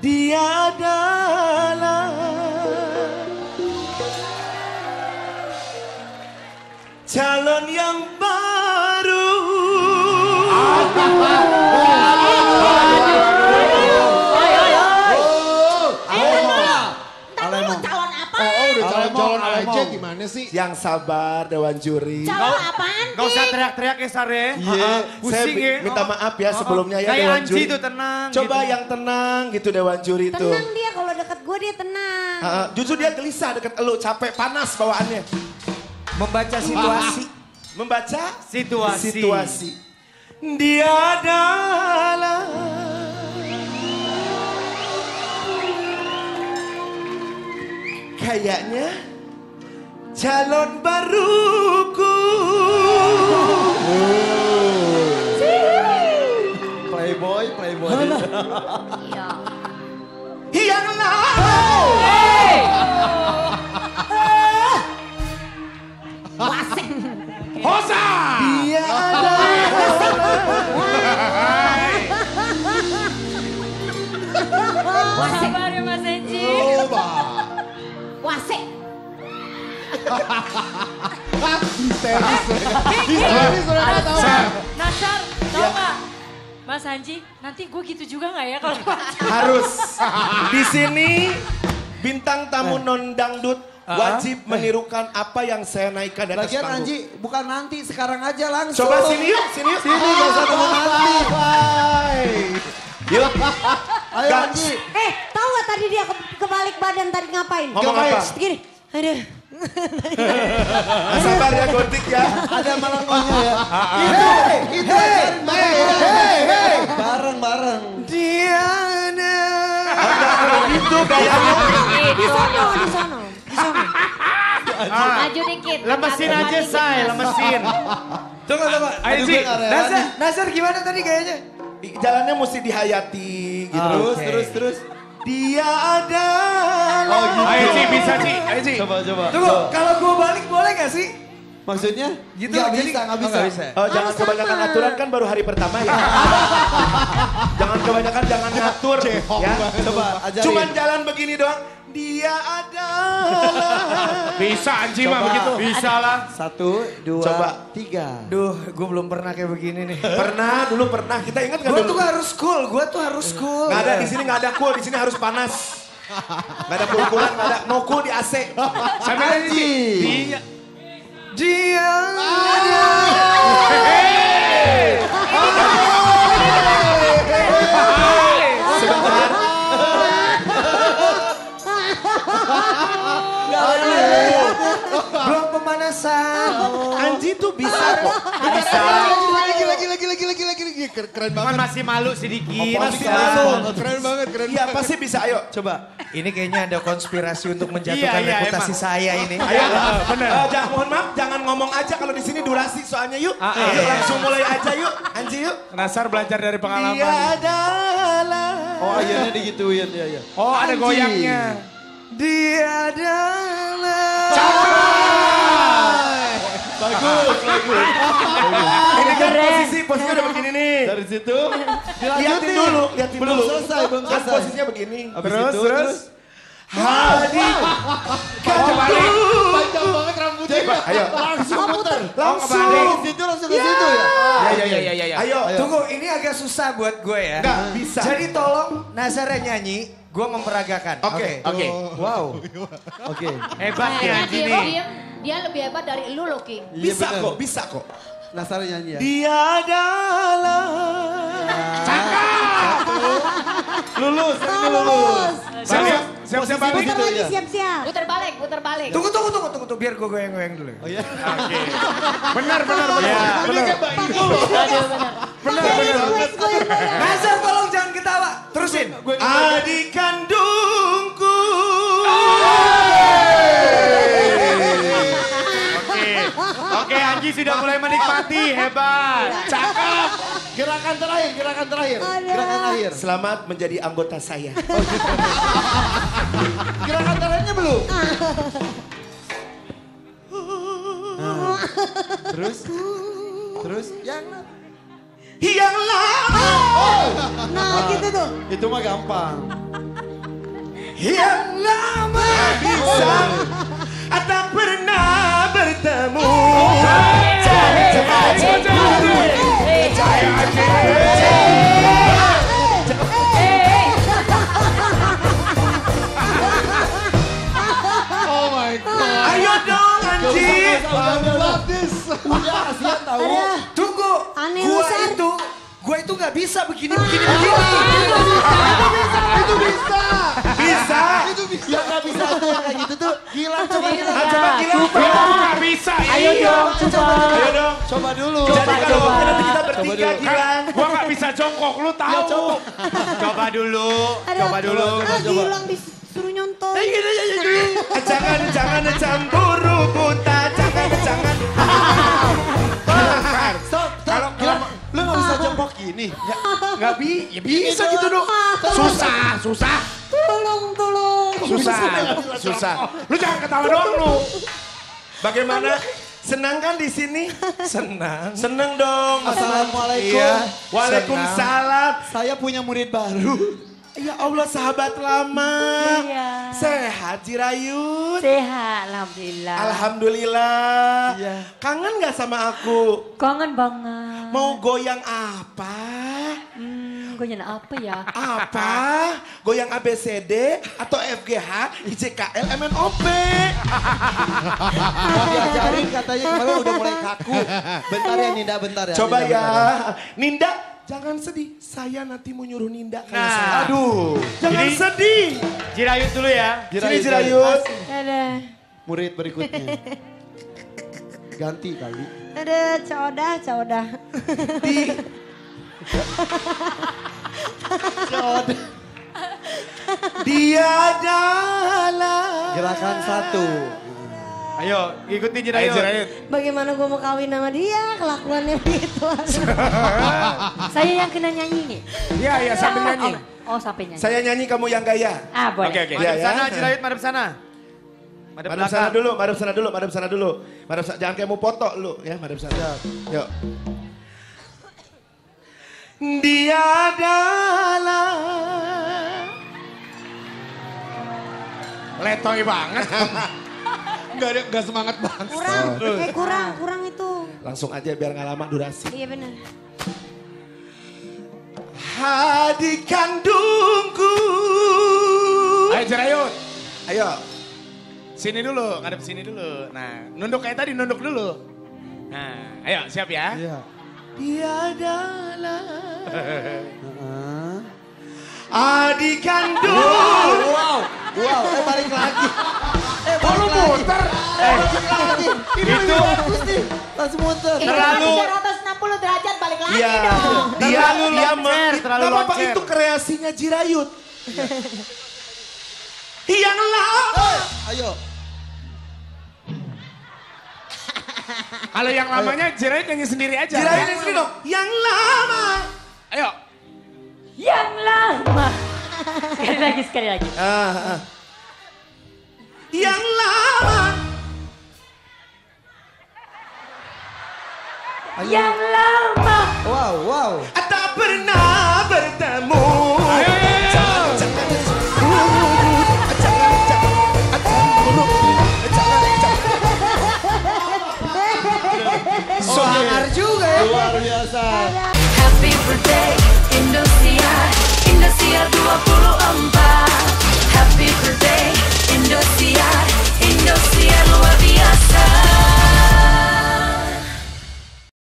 Dia adalah calon yang baru. Calon aja gimana sih? Yang sabar, Dewan Juri. Calon apaan? Gak usah teriak-teriak ya Sare. Iya. Pusing ya. Minta maaf ya sebelumnya ya Dewan Juri. Kayak Anji tuh tenang. Coba yang tenang gitu Dewan Juri itu. Tenang dia, kalau deket gue dia tenang. Justru dia gelisah deket elu, capek, panas bawaannya. Membaca situasi. Membaca situasi. Dia adalah kayaknya calon baruku. Playboy. Yang lalu. Wasing. Hosa. Dia ada. Wasing. Baru Mas Anji. Wasik. Histeris udah gak tau. Nassar, tau gak? Mas Anji, nanti gue gitu juga gak ya kalau harus. Di sini bintang tamu non dangdut wajib menirukan apa yang saya naikkan di atas panggung. Lagian Anji, bukan nanti, sekarang aja langsung. Coba sini yuk. Sini, gak usah tunggu nanti. Yuk. Ayo Anji. Tahu gak tadi dia kebalik badan tadi ngapain? Ngomong apa? Gini, aduh. Sabar ya gotik ya. Ada malangkonya ya. Itu ajarin bareng. Bareng. Diana. Itu gayanya. Di sono. Maju dikit. Lemesin aja Say, lemesin. Tunggu. Nassar gimana tadi gayanya? Jalannya mesti dihayati gitu. Terus. Dia adalah. Oh gitu. Ayo Ci, bisa Ci. Coba. Tunggu, kalau gue balik boleh gak sih? Maksudnya? Gitu, gak bisa. Oh, jangan kebanyakan aturan, kan baru hari pertama ya. Jangan kebanyakan, jangan ngatur. Ya. Coba ajarin. Cuman jalan begini doang. Dia adalah. Bisa Anji mah begitu. Bisa lah. 1, 2, coba. 3. Duh, gue belum pernah kayak begini nih. Dulu pernah. Kita ingat gak dulu? Gue tuh harus cool. Gak ada, di sini gak ada cool, di sini harus panas. Gak ada cool-coolan, gak ada no cool di AC. Sama Anji. Dia sebentar. Belum pemanasan. Anji tuh bisa kok. Bisa. Lagi. Keren banget. Masih malu sedikit. Keren banget. Iya pasti bisa, ayo. Coba. Ini kayaknya ada konspirasi untuk menjatuhkan reputasi saya ini. Ayo, bener. Mohon maaf, jangan ngomong aja kalau di sini durasi soalnya yuk. Yuk langsung mulai aja yuk. Anji yuk. Nassar belajar dari pengalaman. Dia adalah. Oh ayahnya digituin ya. Oh ada goyangnya. Dia adalah. Capai. Bagus. Ini kan posisi udah begini nih. Dari situ. Lihatin dulu. Belum selesai. Kan posisinya begini. Terus. Hadir. Panjang banget rambutnya. Ayo. Langsung putar. Langsung ke situ ya. Ya. Ayo. Tunggu, ini agak susah buat gue ya. Enggak bisa. Jadi tolong Nassar nyanyi. Gue memperagakan. Oke. Wow. Oke. Hebat ya Anji nih. Dia lebih hebat dari lu Loki. Bisa kok. Nassar nyanyi ya. Dia adalah. Cakap. Lulus. Siap-siap balik gitu ya. Putar balik. Tunggu. Biar gue goyang-goyang dulu. Oh iya. Oke. Benar. Benar. Nassar tolong jangan ketawa. Terusin. Adik kandungku. Oke, Anji sudah mulai menikmati. Hebat. Cakep. Gerakan terakhir. Selamat menjadi anggota saya. Oh, gitu. Gerakan terakhirnya belum? Terus? Yang lalu. Nah gitu tuh. Itu mah gampang. Yang lama bisa tak pernah bertemu. Oh my God. Ayo dong Anji. Udah kasihan tahu. Tunggu. Gua itu nggak bisa begini. Itu bisa. Ya nggak bisa kayak gitu tuh. Gilang coba Gilang. Bisa. Ayo dong coba. Jadi kalau nanti kita bertiga Gilang. Gua nggak bisa jongkok, lu tahu. Coba dulu. Gilang disuruh nyontoh. Jangan cemburu buta. Jangan. Ini nggak bisa gitu dong. Susah. Tolong. Susah. Lu jangan ketawa dong lu. Bagaimana? Senang kan di sini? Senang dong. Assalamualaikum. Iya. Waalaikumsalam. Saya punya murid baru. Ya Allah, sahabat lama. Iya. Sehat Jirayut? Sehat, alhamdulillah. Iya. Kangen gak sama aku? Kangen banget. Mau goyang apa? Goyang apa ya? Apa? Goyang ABCD atau FGH, ICKL, MNOP. Diajarin katanya kemarin udah mulai kaku. Bentar ya Ninda, Coba ya. Ninda. Jangan sedih, saya nanti mau nyuruh Ninda. Nah, aduh, jangan sedih. Jirayut dulu ya. Sini Jirayut. Murid berikutnya. Ganti kali. Ada coda. Coda. Dia adalah. Gerakan satu. Ayo, ikutin Jirayut. Bagaimana gue mau kawin sama dia, kelakuannya begitu. Saya yang kena nyanyi nih. Iya, sambil nyanyi. Oh, sampai nyanyi. Saya nyanyi, kamu yang gaya. Ah, boleh. Oke. Madep sana, Jirayut, madep sana. Madep sana dulu. Jangan kayak mau foto lu, ya, madep sana. Yuk. Dia adalah... Letoy banget. Gak semangat banget. Kurang itu. Langsung aja biar gak lama durasi. Iya benar. Hadi kandungku. Ayo Jirayut. Ayo. Sini dulu, ngadep sini dulu. Nah, nunduk kayak tadi, nunduk dulu. Nah, ayo siap ya. Iya. Tiadalah. Hadi kandung. Wow, balik lagi. Kalau muter, muter. Terlalu 360 derajat balik lagi dong. Terlalu loncer. Apa itu kreasinya Jirayut? Yang lama. Ayo. Kalau yang lamanya Jirayut nyanyi sendiri aja. Jirayut nyanyi sendiri dong. Yang lama. Ayo. Yang lama. Sekali lagi. Yang lama. Yang lama. Wow. Tak pernah